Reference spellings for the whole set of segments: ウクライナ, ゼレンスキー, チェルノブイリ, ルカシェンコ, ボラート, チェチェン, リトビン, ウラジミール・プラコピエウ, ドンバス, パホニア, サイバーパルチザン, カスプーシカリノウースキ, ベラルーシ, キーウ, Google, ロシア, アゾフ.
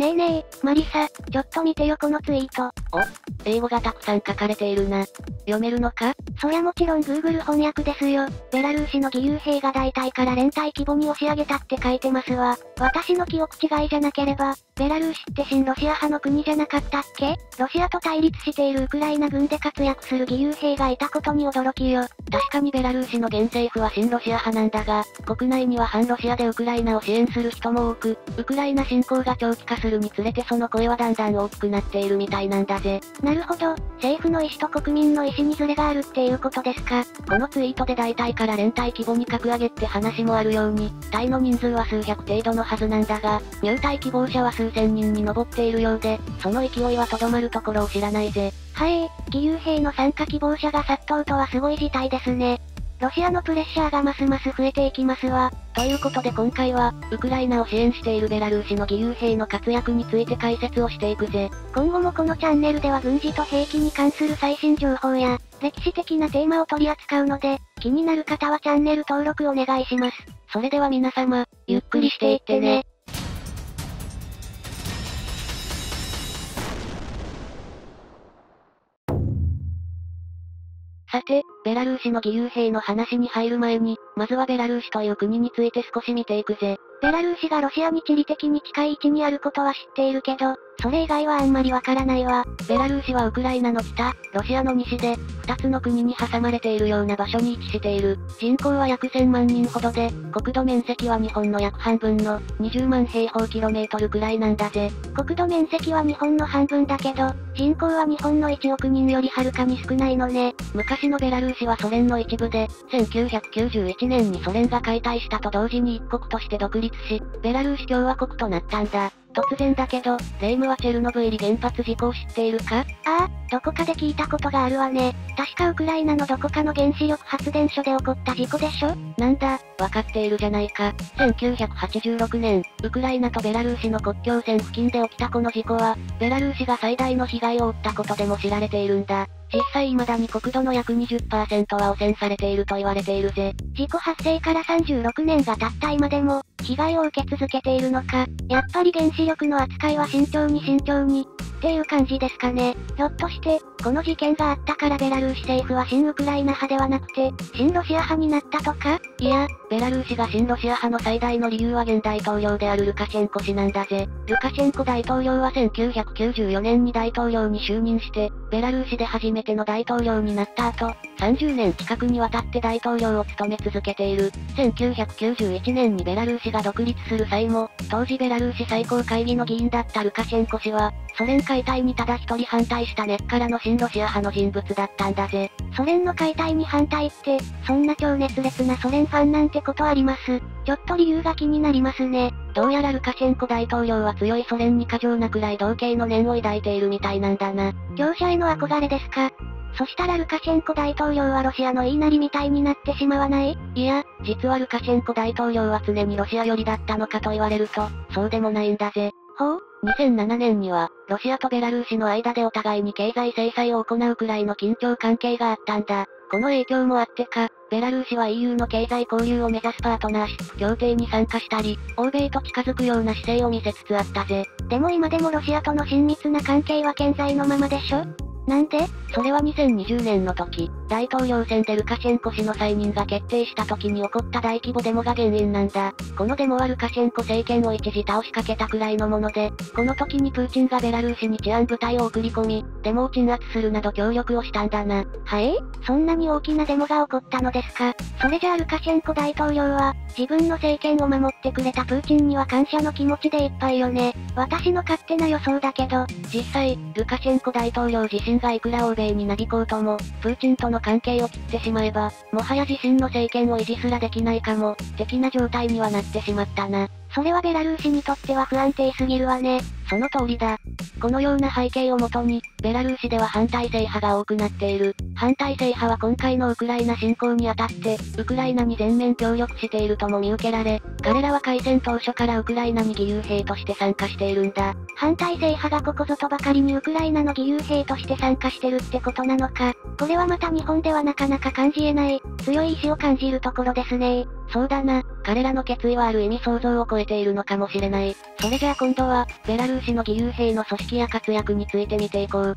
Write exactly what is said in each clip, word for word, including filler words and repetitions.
ねえねえ、マリサ、ちょっと見てよこのツイート。お、英語がたくさん書かれているな。読めるのか？そりゃもちろん Google 翻訳ですよ。ベラルーシの義勇兵が大隊から連帯規模に押し上げたって書いてますわ。私の記憶違いじゃなければ、ベラルーシって親ロシア派の国じゃなかったっけ？ロシアと対立しているウクライナ軍で活躍する義勇兵がいたことに驚きよ。確かにベラルーシの現政府は親ロシア派なんだが、国内には反ロシアでウクライナを支援する人も多く、ウクライナ侵攻が長期化するにつれてその声はだんだん大きくなっているみたいなんだぜ。なるほど、政府の意思と国民の意思にズレがあるっていうことですか。このツイートで大隊から連隊規模に格上げって話もあるように、隊の人数は数百程度のはずなんだが、入隊希望者は数千人に上っているようで、その勢いはとどまるところを知らないぜ。はい、義勇兵の参加希望者が殺到とはすごい事態ですね。ロシアのプレッシャーがますます増えていきますわ。ということで今回は、ウクライナを支援しているベラルーシの義勇兵の活躍について解説をしていくぜ。今後もこのチャンネルでは軍事と兵器に関する最新情報や、歴史的なテーマを取り扱うので、気になる方はチャンネル登録お願いします。それでは皆様、ゆっくりしていってね。さて、ベラルーシの義勇兵の話に入る前に、まずはベラルーシという国について少し見ていくぜ。ベラルーシがロシアに地理的に近い位置にあることは知っているけど、それ以外はあんまりわからないわ。ベラルーシはウクライナの北、ロシアの西で、ふたつの国に挟まれているような場所に位置している。人口は約せんまんにんほどで、国土面積は日本の約半分のにじゅうまんへいほうキロメートルくらいなんだぜ。国土面積は日本の半分だけど、人口は日本のいちおくにんよりはるかに少ないのね。昔のベラルーシはソ連の一部で、せんきゅうひゃくきゅうじゅういちねんにソ連が解体したと同時に一国として独立し、ベラルーシ共和国となったんだ。突然だけど、霊夢はチェルノブイリ原発事故を知っているか？ああ、どこかで聞いたことがあるわね。確かウクライナのどこかの原子力発電所で起こった事故でしょ？なんだ、わかっているじゃないか。せんきゅうひゃくはちじゅうろくねん、ウクライナとベラルーシの国境線付近で起きたこの事故は、ベラルーシが最大の被害を負ったことでも知られているんだ。実際未だに国土の約 にじゅっパーセント は汚染されていると言われているぜ。事故発生からさんじゅうろくねんが経った今でも、被害を受け続けているのか。やっぱり原子力の扱いは慎重に慎重に、っていう感じですかね。ひょっとして、この事件があったからベラルーシ政府は親ウクライナ派ではなくて、親ロシア派になったとか？いや、ベラルーシが親ロシア派の最大の理由は現大統領であるルカシェンコ氏なんだぜ。ルカシェンコ大統領はせんきゅうひゃくきゅうじゅうよねんに大統領に就任して、ベラルーシで初めての大統領になった後、さんじゅうねん近くにわたって大統領を務め続けている。せんきゅうひゃくきゅうじゅういちねんにベラルーシが独立する際も、当時ベラルーシ最高会議の議員だったルカシェンコ氏は、ソ連解体にただ一人反対した根っからの親ロシア派の人物だったんだぜ。ソ連の解体に反対って、そんな超熱烈なソ連ファンなんてことあります？ちょっと理由が気になりますね。どうやらルカシェンコ大統領は強いソ連に過剰なくらい同型の念を抱いているみたいなんだな。強者への憧れですか？そしたらルカシェンコ大統領はロシアの言いなりみたいになってしまわない？いや、実はルカシェンコ大統領は常にロシア寄りだったのかと言われると、そうでもないんだぜ。ほう？にせんななねんには、ロシアとベラルーシの間でお互いに経済制裁を行うくらいの緊張関係があったんだ。この影響もあってか、ベラルーシは イーユー の経済交流を目指すパートナーシップ協定に参加したり、欧米と近づくような姿勢を見せつつあったぜ。でも今でもロシアとの親密な関係は健在のままでしょ？なんで？それはにせんにじゅうねんの時、大統領選でルカシェンコ氏の再任が決定した時に起こった大規模デモが原因なんだ。このデモはルカシェンコ政権を一時倒しかけたくらいのもので、この時にプーチンがベラルーシに治安部隊を送り込み、デモを鎮圧するなど協力をしたんだな。はい？そんなに大きなデモが起こったのですか？それじゃあルカシェンコ大統領は、自分の政権を守ってくれたプーチンには感謝の気持ちでいっぱいよね。私の勝手な予想だけど、実際、ルカシェンコ大統領自身がいくら欧米になびこうとも、プーチンとの関係を切ってしまえば、もはや自身の政権を維持すらできないかも、的な状態にはなってしまったな。それはベラルーシにとっては不安定すぎるわね。その通りだ。このような背景をもとに、ベラルーシでは反体制派が多くなっている。反体制派は今回のウクライナ侵攻にあたって、ウクライナに全面協力しているとも見受けられ、彼らは開戦当初からウクライナに義勇兵として参加しているんだ。反体制派がここぞとばかりにウクライナの義勇兵として参加してるってことなのか。これはまた日本ではなかなか感じえない、強い意志を感じるところですねー。そうだな、彼らの決意はある意味想像を超えているのかもしれない。それじゃあ今度は、ベラルーシの義勇兵の組織や活躍について見ていこう。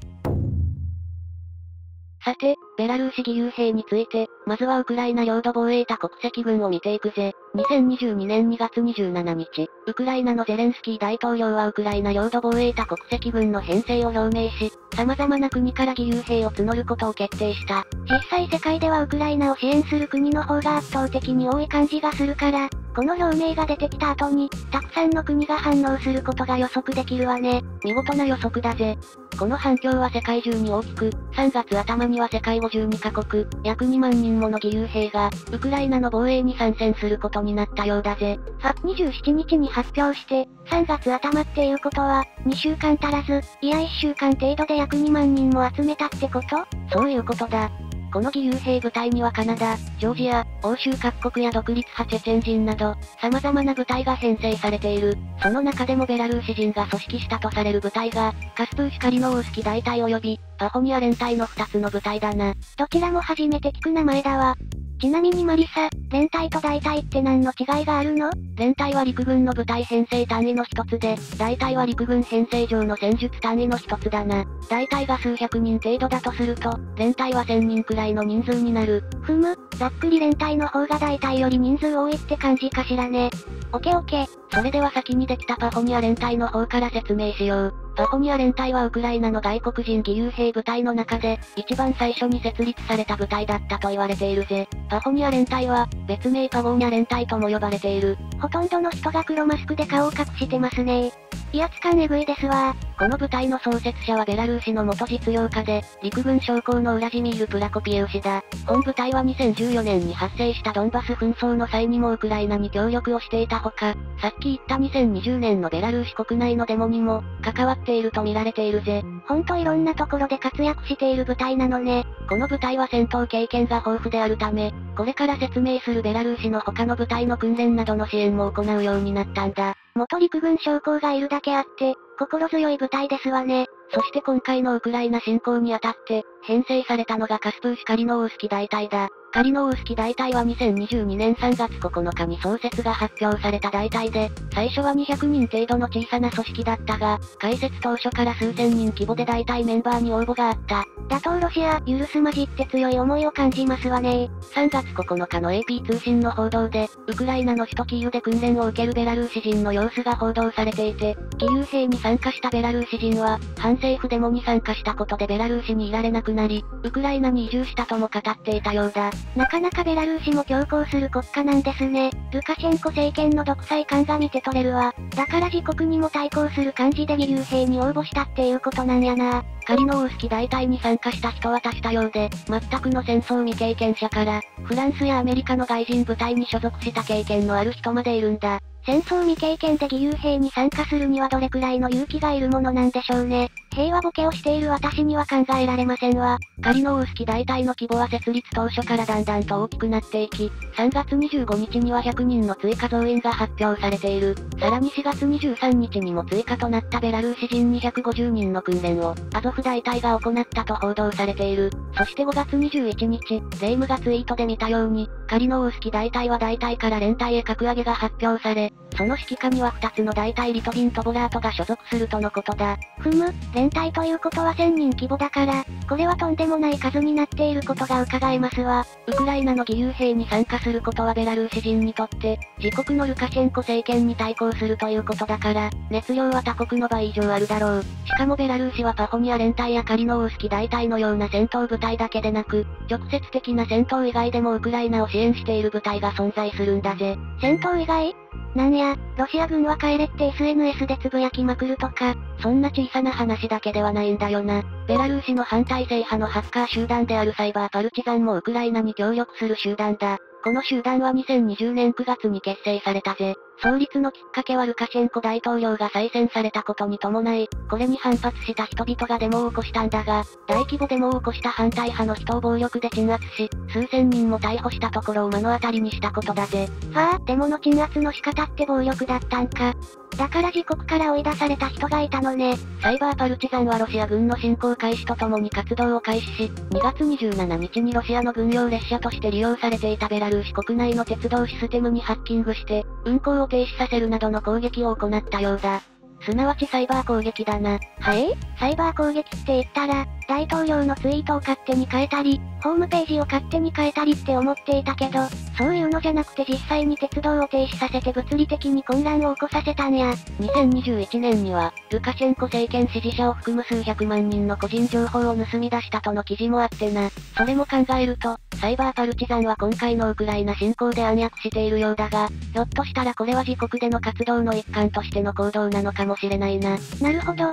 さて、ベラルーシ義勇兵について、まずはウクライナ領土防衛他国籍軍を見ていくぜ。にせんにじゅうにねんにがつにじゅうしちにち、ウクライナのゼレンスキー大統領はウクライナ領土防衛他国籍軍の編成を表明し、様々な国から義勇兵を募ることを決定した。実際世界ではウクライナを支援する国の方が圧倒的に多い感じがするから、この表明が出てきた後に、たくさんの国が反応することが予測できるわね。見事な予測だぜ。この反響は世界中に大きく、さんがつあたまには世界ごじゅうにカ国、約にまんにんもの義勇兵が、ウクライナの防衛に参戦することになったようだぜ。にじゅうしちにちに発表して、さんがつあたまっていうことは、にしゅうかん足らず、いやいっしゅうかん程度で約にまんにんも集めたってこと？そういうことだ。この義勇兵部隊にはカナダ、ジョージア、欧州各国や独立派チェチェン人など、様々な部隊が編成されている。その中でもベラルーシ人が組織したとされる部隊が、カスプーシカリノウースキ大隊及び、パホニア連隊のふたつの部隊だな。どちらも初めて聞く名前だわ。ちなみにマリサ、連隊と大隊って何の違いがあるの？連隊は陸軍の部隊編成単位の一つで、大隊は陸軍編成上の戦術単位の一つだな。大隊が数百人程度だとすると、連隊は千人くらいの人数になる。ふむ、ざっくり連隊の方が大隊より人数多いって感じかしらね。オケオケ。それでは先にできたパホニア連隊の方から説明しよう。パホニア連隊はウクライナの外国人義勇兵部隊の中で、一番最初に設立された部隊だったと言われているぜ。パホニア連隊は、別名パゴーニャ連隊とも呼ばれている。ほとんどの人が黒マスクで顔を隠してますねー。威圧感えぐいですわー。この部隊の創設者はベラルーシの元実業家で、陸軍将校のウラジミール・プラコピエウ氏だ。本部隊はにせんじゅうよねんに発生したドンバス紛争の際にもウクライナに協力をしていたほか、さっき言ったにせんにじゅうねんのベラルーシ国内のデモにも、関わっていると見られているぜ。ほんといろんなところで活躍している部隊なのね。この部隊は戦闘経験が豊富であるため、これから説明するベラルーシの他の部隊の訓練などの支援も行うようになったんだ。元陸軍将校がいるだけあって、心強い部隊ですわね。そして今回のウクライナ侵攻にあたって、編成されたのがカスプーシカリノウースキ大隊だ。カリノウースキ大隊はにせんにじゅうにねんさんがつここのかに創設が発表された大隊で、最初はにひゃくにん程度の小さな組織だったが、開設当初から数千人規模で大隊メンバーに応募があった。打倒ロシア、許すまじって強い思いを感じますわねー。さんがつここのかの エーピー 通信の報道で、ウクライナの首都キーウで訓練を受けるベラルーシ人の様子が報道されていて、義勇兵に参加したベラルーシ人は、反政府デモに参加したことでベラルーシにいられなくなり、ウクライナに移住したとも語っていたようだ。なかなかベラルーシも強行する国家なんですね。ルカシェンコ政権の独裁感が見て取れるわ。だから自国にも対抗する感じで義勇兵に応募したっていうことなんやな。カリノウースキ大隊に参加した人は多種多様で、全くの戦争未経験者から、フランスやアメリカの外人部隊に所属した経験のある人までいるんだ。戦争未経験で義勇兵に参加するにはどれくらいの勇気がいるものなんでしょうね。平和ボケをしている私には考えられませんわ。カリノウースキ大隊の規模は設立当初からだんだんと大きくなっていき、さんがつにじゅうごにちにはひゃくにんの追加増員が発表されている。さらにしがつにじゅうさんにちにも追加となったベラルーシ人にひゃくごじゅうにんの訓練を、アゾフ大隊が行ったと報道されている。そしてごがつにじゅういちにち、霊夢がツイートで見たように、カリノウースキ大隊は大隊から連隊へ格上げが発表され、その指揮下にはふたつの大隊リトビンとボラートが所属するとのことだ。ふむ、連隊ということはせんにん規模だから、これはとんでもない数になっていることが伺えますわ。ウクライナの義勇兵に参加することはベラルーシ人にとって、自国のルカシェンコ政権に対抗するということだから、熱量は他国の倍以上あるだろう。しかもベラルーシはパホニア連隊やカリノウースキ大隊のような戦闘部隊だけでなく、直接的な戦闘以外でもウクライナを支援している部隊が存在するんだぜ。戦闘以外？なんや、ロシア軍は帰れって エスエヌエス でつぶやきまくるとか、そんな小さな話だけではないんだよな。ベラルーシの反体制派のハッカー集団であるサイバーパルチザンもウクライナに協力する集団だ。この集団はにせんにじゅうねんくがつに結成されたぜ。創立のきっかけはルカシェンコ大統領が再選されたことに伴い、これに反発した人々がデモを起こしたんだが、大規模デモを起こした反対派の人を暴力で鎮圧し、数千人も逮捕したところを目の当たりにしたことだぜ。はあ、デモの鎮圧の仕方って暴力だったんか。だから自国から追い出された人がいたのね。サイバーパルチザンはロシア軍の侵攻開始とともに活動を開始し、にがつにじゅうしちにちにロシアの軍用列車として利用されていたベラルーシ国内の鉄道システムにハッキングして、運行を停止させるなどの攻撃を行ったようだ。すなわちサイバー攻撃だな。はい?サイバー攻撃って言ったら、大統領のツイートを勝手に変えたり、ホームページを勝手に変えたりって思っていたけど、そういうのじゃなくて実際に鉄道を停止させて物理的に混乱を起こさせたんや。にせんにじゅういちねんには、ルカシェンコ政権支持者を含む数百万人の個人情報を盗み出したとの記事もあってな。それも考えると、サイバーパルチザンは今回のウクライナ侵攻で暗躍しているようだが、ひょっとしたらこれは自国での活動の一環としての行動なのかもしれないな。なるほど。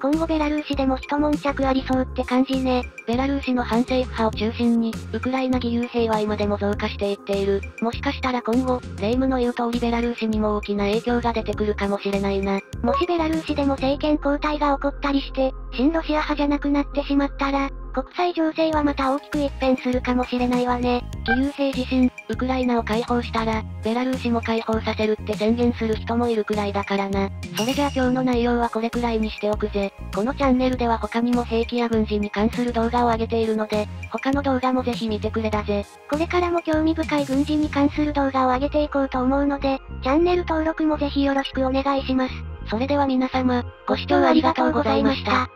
今後ベラルーシでも一悶着ありそうって感じね。ベラルーシの反政府派を中心に、ウクライナ義勇兵は今でも増加していっている。もしかしたら今後、霊夢の言う通りベラルーシにも大きな影響が出てくるかもしれないな。もしベラルーシでも政権交代が起こったりして、親ロシア派じゃなくなってしまったら、国際情勢はまた大きく一変するかもしれないわね。義勇兵自身、ウクライナを解放したら、ベラルーシも解放させるって宣言する人もいるくらいだからな。それじゃあ今日の内容はこれくらいにしておくぜ。このチャンネルでは他にも兵器や軍事に関する動画を上げているので、他の動画もぜひ見てくれだぜ。これからも興味深い軍事に関する動画を上げていこうと思うので、チャンネル登録もぜひよろしくお願いします。それでは皆様、ご視聴ありがとうございました。